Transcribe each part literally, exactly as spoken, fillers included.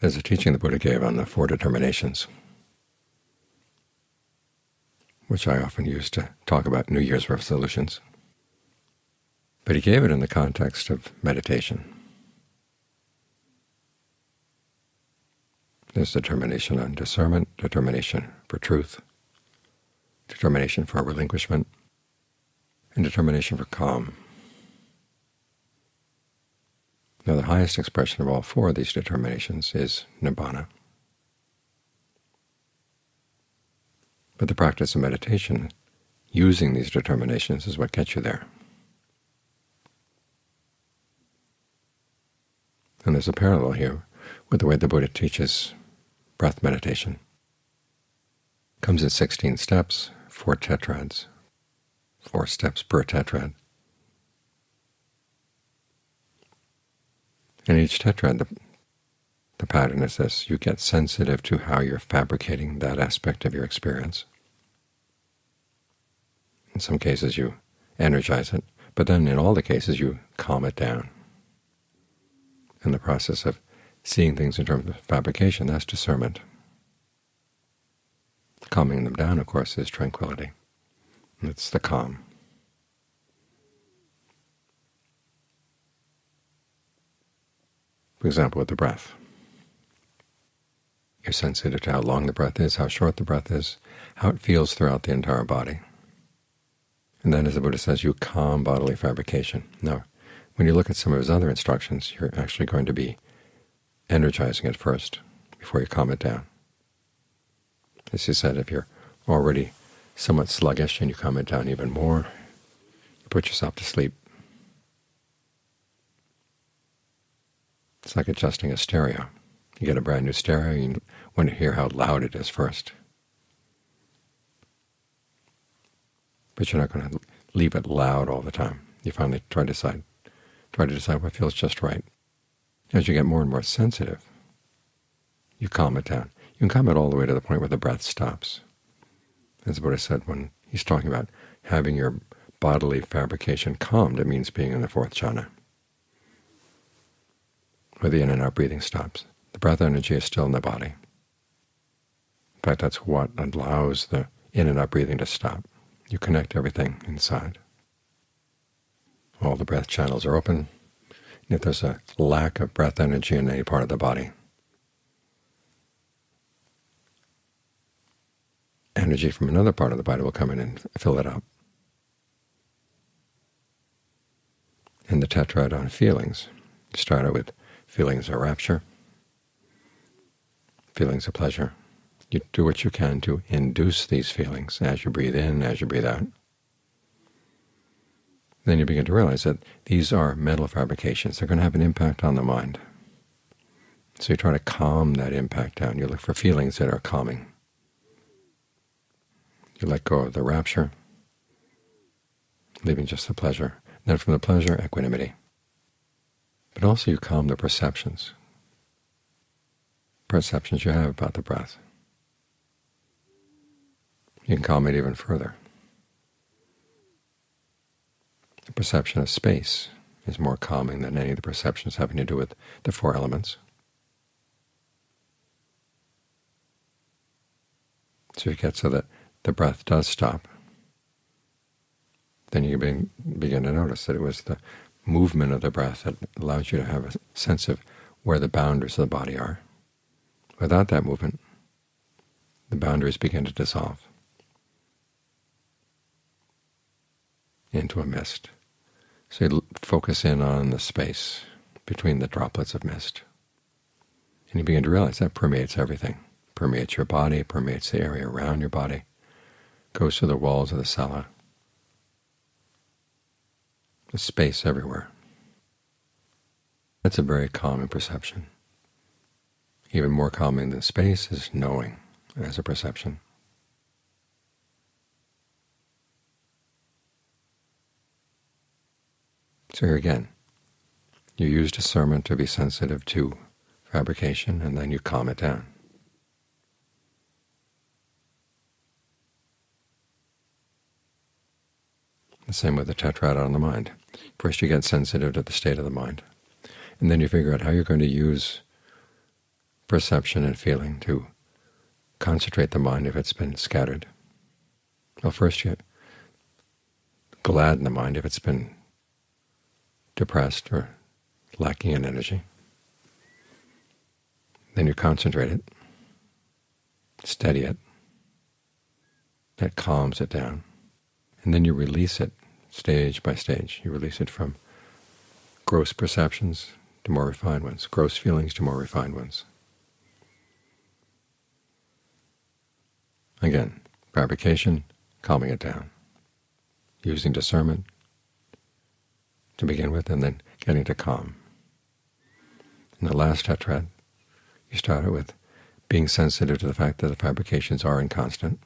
There's a teaching the Buddha gave on the four determinations, which I often use to talk about New Year's resolutions. But he gave it in the context of meditation. There's determination on discernment, determination for truth, determination for relinquishment, and determination for calm. Now, the highest expression of all four of these determinations is nibbana. But the practice of meditation, using these determinations, is what gets you there. And there's a parallel here with the way the Buddha teaches breath meditation. It comes in sixteen steps, four tetrads, four steps per tetrad. In each tetrad, the, the pattern is this: you get sensitive to how you're fabricating that aspect of your experience. In some cases you energize it, but then in all the cases you calm it down. In the process of seeing things in terms of fabrication, that's discernment. Calming them down, of course, is tranquility. And it's the calm. For example, with the breath. You're sensitive to how long the breath is, how short the breath is, how it feels throughout the entire body. And then, as the Buddha says, you calm bodily fabrication. Now, when you look at some of his other instructions, you're actually going to be energizing it first before you calm it down. As he said, if you're already somewhat sluggish and you calm it down even more, you put yourself to sleep. It's like adjusting a stereo. You get a brand new stereo, you want to hear how loud it is first. But you're not going to leave it loud all the time. You finally try to decide, try to decide what feels just right. As you get more and more sensitive, you calm it down. You can calm it all the way to the point where the breath stops. As the Buddha said when he's talking about having your bodily fabrication calmed, it means being in the fourth jhana, where the in and out breathing stops. The breath energy is still in the body. In fact, that's what allows the in and out breathing to stop. You connect everything inside. All the breath channels are open. And if there's a lack of breath energy in any part of the body, energy from another part of the body will come in and fill it up. In the tetrad on feelings, you start out with feelings of rapture, feelings of pleasure. You do what you can to induce these feelings as you breathe in, as you breathe out. Then you begin to realize that these are mental fabrications. They're going to have an impact on the mind. So you try to calm that impact down. You look for feelings that are calming. You let go of the rapture, leaving just the pleasure. Then from the pleasure, equanimity. But also you calm the perceptions, perceptions you have about the breath. You can calm it even further. The perception of space is more calming than any of the perceptions having to do with the four elements. So you get so that the breath does stop. Then you begin to notice that it was the movement of the breath that allows you to have a sense of where the boundaries of the body are. Without that movement, the boundaries begin to dissolve into a mist. So you focus in on the space between the droplets of mist. And you begin to realize that permeates everything. Permeates your body, permeates the area around your body, goes through the walls of the sala. There's space everywhere. That's a very calming perception. Even more calming than space is knowing as a perception. So here again, you use discernment to be sensitive to fabrication, and then you calm it down. The same with the tetrad on the mind. First you get sensitive to the state of the mind, and then you figure out how you're going to use perception and feeling to concentrate the mind if it's been scattered. Well, first you gladden the mind if it's been depressed or lacking in energy. Then you concentrate it, steady it. That calms it down. And then you release it stage by stage. You release it from gross perceptions to more refined ones, gross feelings to more refined ones. Again, fabrication, calming it down, using discernment to begin with, and then getting to calm. In the last tetrad, you started with being sensitive to the fact that the fabrications are inconstant,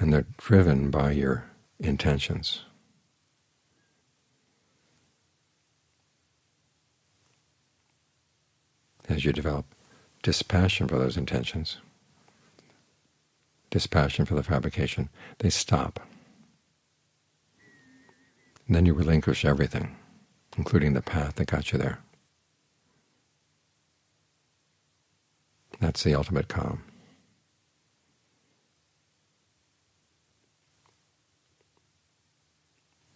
and they're driven by your intentions. As you develop dispassion for those intentions, dispassion for the fabrication, they stop. And then you relinquish everything, including the path that got you there. That's the ultimate calm.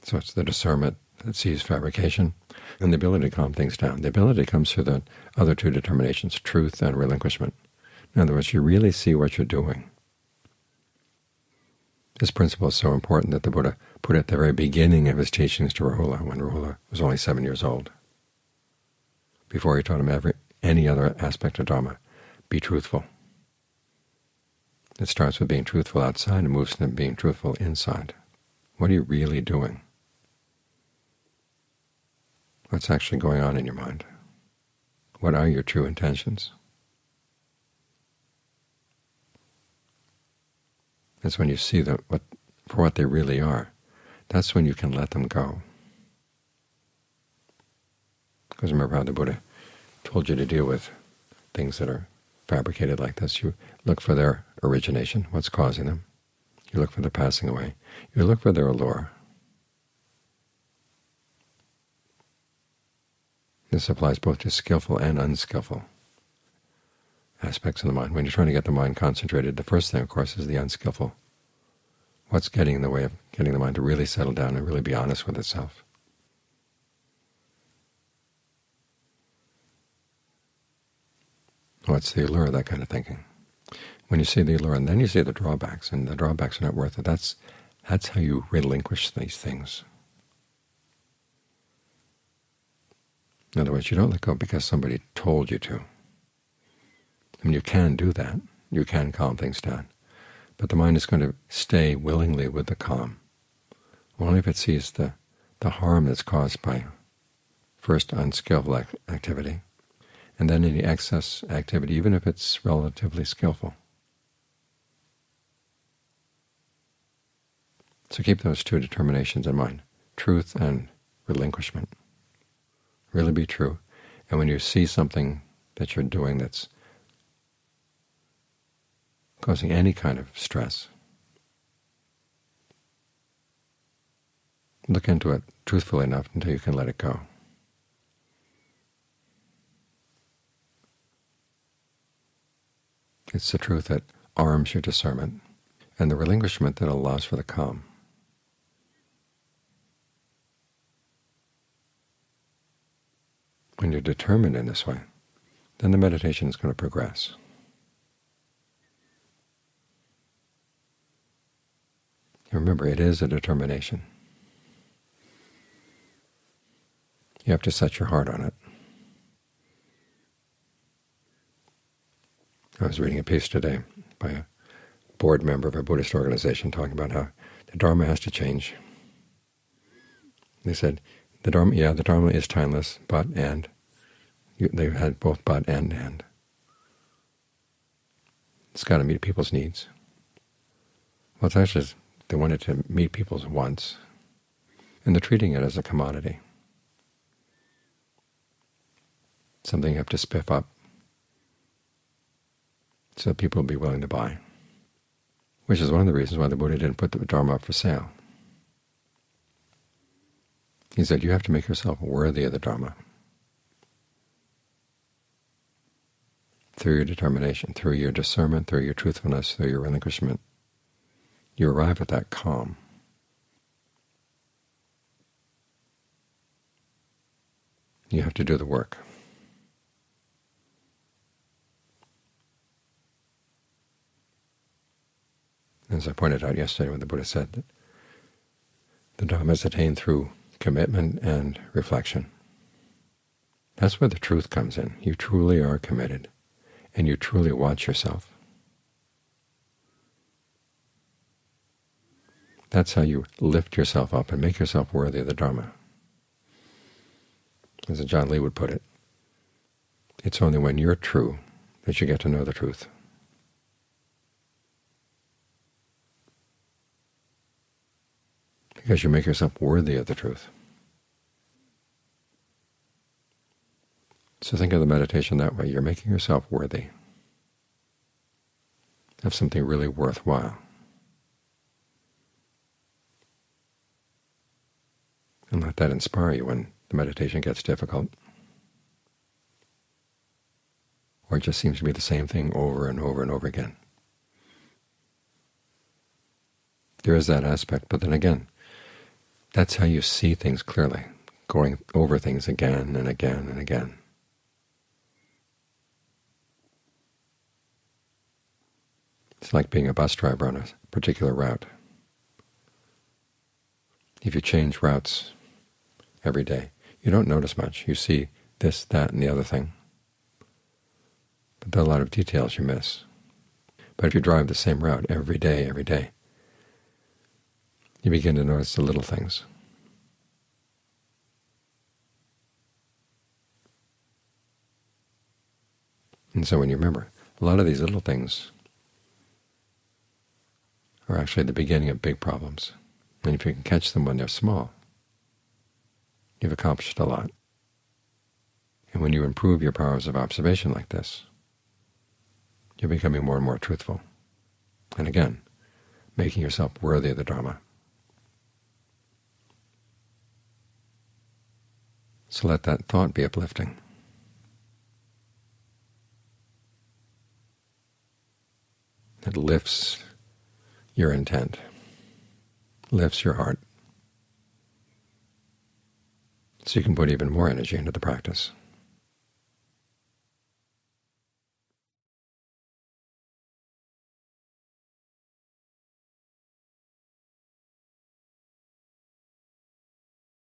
So it's the discernment that sees fabrication and the ability to calm things down. The ability comes through the other two determinations, truth and relinquishment. In other words, you really see what you're doing. This principle is so important that the Buddha put it at the very beginning of his teachings to Rahula, when Rahula was only seven years old, before he taught him every, any other aspect of Dharma. Be truthful. It starts with being truthful outside and moves to being truthful inside. What are you really doing? What's actually going on in your mind? What are your true intentions? That's when you see them what, for what they really are. That's when you can let them go. Because remember how the Buddha told you to deal with things that are fabricated like this. You look for their origination, what's causing them. You look for the passing away. You look for their allure. This applies both to skillful and unskillful aspects of the mind. When you're trying to get the mind concentrated, the first thing, of course, is the unskillful. What's getting in the way of getting the mind to really settle down and really be honest with itself? What's the allure of that kind of thinking? When you see the allure, and then you see the drawbacks, and the drawbacks are not worth it, that's, that's how you relinquish these things. In other words, you don't let go because somebody told you to. I mean, you can do that. You can calm things down. But the mind is going to stay willingly with the calm, only if it sees the, the harm that's caused by first unskillful act activity, and then any excess activity, even if it's relatively skillful. So keep those two determinations in mind, truth and relinquishment. Really be true. And when you see something that you're doing that's causing any kind of stress, look into it truthfully enough until you can let it go. It's the truth that arms your discernment, and the relinquishment that allows for the calm. When you're determined in this way, then the meditation is going to progress. And remember, it is a determination. You have to set your heart on it. I was reading a piece today by a board member of a Buddhist organization talking about how the Dharma has to change. They said, "The Dharma, yeah, the Dharma is timeless, but and you, they had both but and and. It's got to meet people's needs." Well, it's actually they wanted to meet people's wants, and they're treating it as a commodity, something you have to spiff up so people will be willing to buy, which is one of the reasons why the Buddha didn't put the Dharma up for sale. He said, you have to make yourself worthy of the Dharma. through your determination, through your discernment, through your truthfulness, through your relinquishment, you arrive at that calm. You have to do the work. As I pointed out yesterday when the Buddha said that the Dhamma is attained through commitment and reflection. That's where the truth comes in. You truly are committed, and you truly watch yourself. That's how you lift yourself up and make yourself worthy of the Dharma. As John Lee would put it, it's only when you're true that you get to know the truth. Because you make yourself worthy of the truth. So think of the meditation that way. You're making yourself worthy of something really worthwhile. And let that inspire you when the meditation gets difficult, or it just seems to be the same thing over and over and over again. There is that aspect, but then again, that's how you see things clearly, going over things again and again and again. It's like being a bus driver on a particular route. If you change routes every day, you don't notice much. You see this, that, and the other thing. But there are a lot of details you miss. But if you drive the same route every day, every day, you begin to notice the little things. And so when you remember, a lot of these little things are actually the beginning of big problems. And if you can catch them when they're small, you've accomplished a lot. And when you improve your powers of observation like this, you're becoming more and more truthful. And again, making yourself worthy of the Dharma. So let that thought be uplifting. It lifts your intent, lifts your heart, so you can put even more energy into the practice.